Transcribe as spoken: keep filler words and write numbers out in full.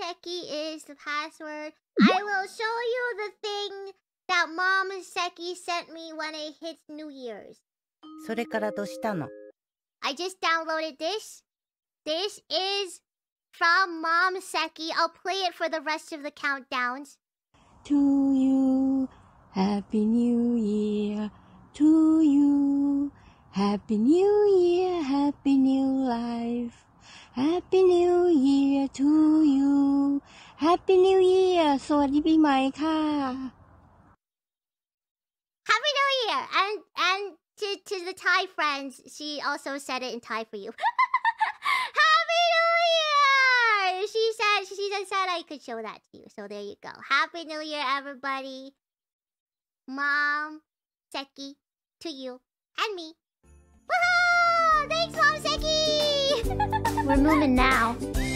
Momseki is the password. I will show you the thing that Momseki sent me when it hits New Year's. それからどうしたの? I just downloaded this. This is from Momseki. I'll play it for the rest of the countdowns. To you, Happy New Year. To you, Happy New Year, Happy New Life. Happy New Year to you. Happy New Year. สวัสดีปีใหม่ค่ะ Happy New Year and and to to the Thai friends. She also said it in Thai for you. Happy New Year. She said she just said I could show that to you. So there you go. Happy New Year, everybody. Momseki to you and me. Woohoo! Thanks, Momseki. We're moving now.